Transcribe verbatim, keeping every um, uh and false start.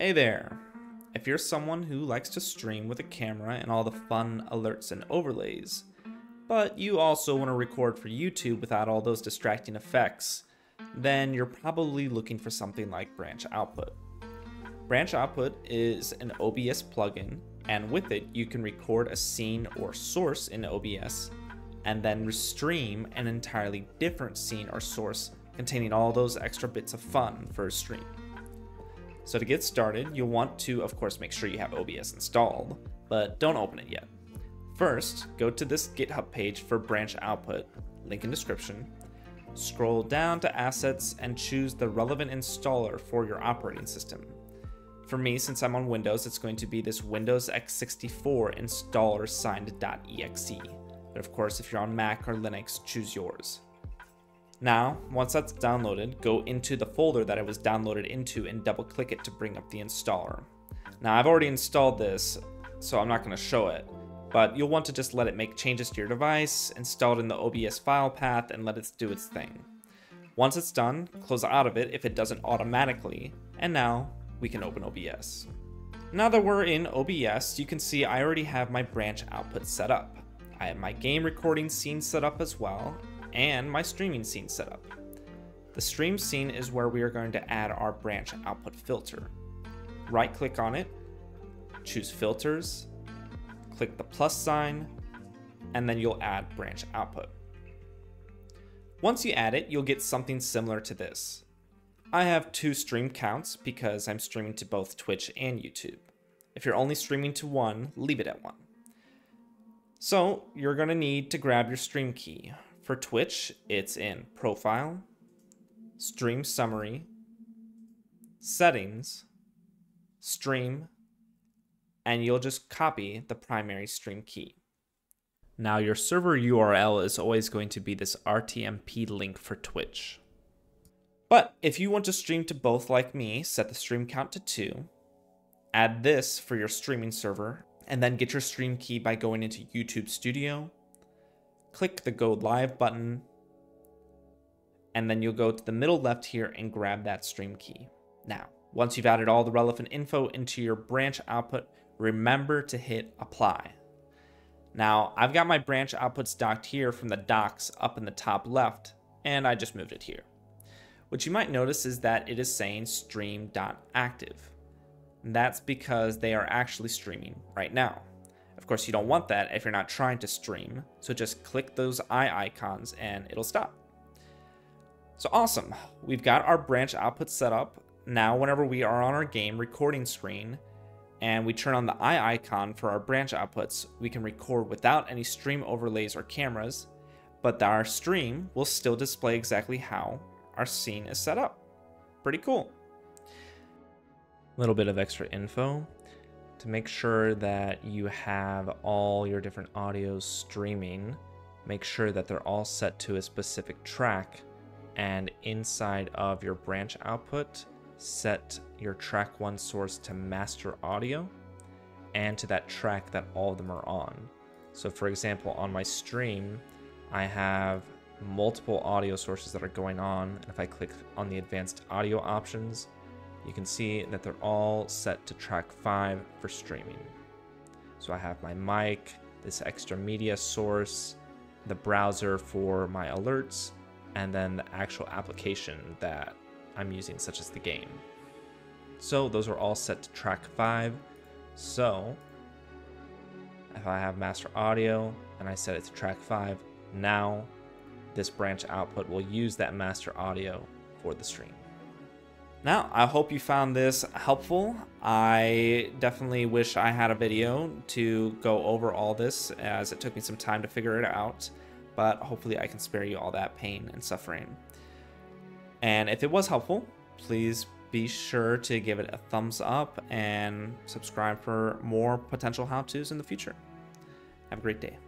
Hey there. If you're someone who likes to stream with a camera and all the fun alerts and overlays, but you also want to record for YouTube without all those distracting effects, then you're probably looking for something like Branch Output. Branch Output is an O B S plugin, and with it, you can record a scene or source in O B S, and then restream an entirely different scene or source containing all those extra bits of fun for a stream. So to get started, you'll want to, of course, make sure you have O B S installed, but don't open it yet. First, go to this GitHub page for Branch Output, link in description, scroll down to Assets and choose the relevant installer for your operating system. For me, since I'm on Windows, it's going to be this Windows x sixty-four installer signed.exe. But of course, if you're on Mac or Linux, choose yours. Now, once that's downloaded, go into the folder that it was downloaded into and double-click it to bring up the installer. Now, I've already installed this, so I'm not going to show it, but you'll want to just let it make changes to your device, install it in the O B S file path, and let it do its thing. Once it's done, close out of it if it doesn't automatically, and now we can open O B S. Now that we're in O B S, you can see I already have my Branch Output set up. I have my game recording scene set up as well, and my streaming scene setup. The stream scene is where we are going to add our Branch Output filter. Right click on it, choose filters, click the plus sign, and then you'll add Branch Output. Once you add it, you'll get something similar to this. I have two stream counts because I'm streaming to both Twitch and YouTube. If you're only streaming to one, leave it at one. So you're going to need to grab your stream key. For Twitch, it's in Profile, Stream Summary, Settings, Stream, and you'll just copy the primary stream key. Now your server U R L is always going to be this R T M P link for Twitch. But if you want to stream to both like me, set the stream count to two, add this for your streaming server, and then get your stream key by going into YouTube Studio, click the Go Live button, and then you'll go to the middle left here and grab that stream key. Now, once you've added all the relevant info into your Branch Output, remember to hit Apply. Now, I've got my Branch Outputs docked here from the docs up in the top left, and I just moved it here. What you might notice is that it is saying stream.active. That's because they are actually streaming right now. Of course, you don't want that if you're not trying to stream, so just click those eye icons and it'll stop. So awesome, we've got our Branch Output set up. Now whenever we are on our game recording screen and we turn on the eye icon for our Branch Outputs, we can record without any stream overlays or cameras, but our stream will still display exactly how our scene is set up. Pretty cool. A little bit of extra info. To make sure that you have all your different audios streaming, make sure that they're all set to a specific track, and inside of your Branch Output, set your track one source to master audio and to that track that all of them are on. So for example, on my stream, I have multiple audio sources that are going on, and if I click on the advanced audio options, you can see that they're all set to track five for streaming. So I have my mic, this extra media source, the browser for my alerts, and then the actual application that I'm using, such as the game. So those are all set to track five. So if I have master audio and I set it to track five, now this Branch Output will use that master audio for the stream. Now, I hope you found this helpful. I definitely wish I had a video to go over all this, as it took me some time to figure it out, but hopefully I can spare you all that pain and suffering. And if it was helpful, please be sure to give it a thumbs up and subscribe for more potential how-tos in the future. Have a great day.